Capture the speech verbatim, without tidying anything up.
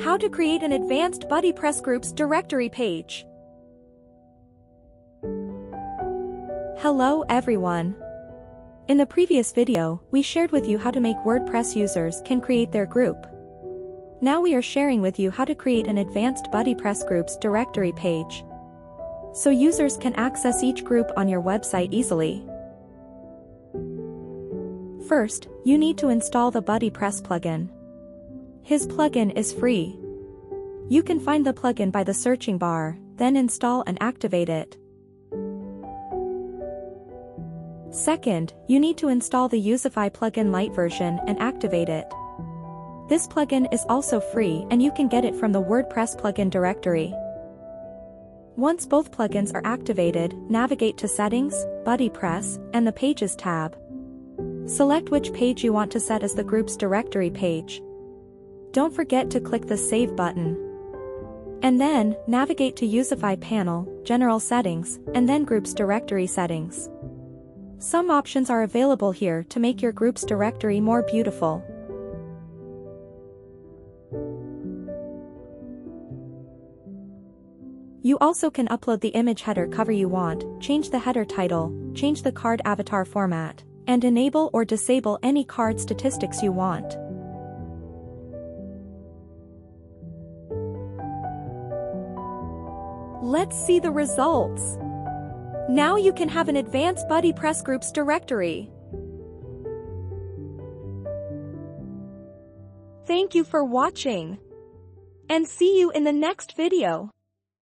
How to create an advanced BuddyPress groups directory page. Hello everyone. In the previous video, we shared with you how to make WordPress users can create their group. Now we are sharing with you how to create an advanced BuddyPress groups directory page, so users can access each group on your website easily. First, you need to install the BuddyPress plugin. His plugin is free. You can find the plugin by the searching bar, then install and activate it. Second, you need to install the Youzify plugin Lite version and activate it. This plugin is also free and you can get it from the WordPress plugin directory. Once both plugins are activated, navigate to Settings, BuddyPress, and the Pages tab. Select which page you want to set as the group's directory page. Don't forget to click the Save button. And then, navigate to Youzify Panel, General Settings, and then Groups Directory Settings. Some options are available here to make your group's directory more beautiful. You also can upload the image header cover you want, change the header title, change the card avatar format, and enable or disable any card statistics you want. Let's see the results! Now you can have an advanced BuddyPress groups directory. Thank you for watching, and see you in the next video.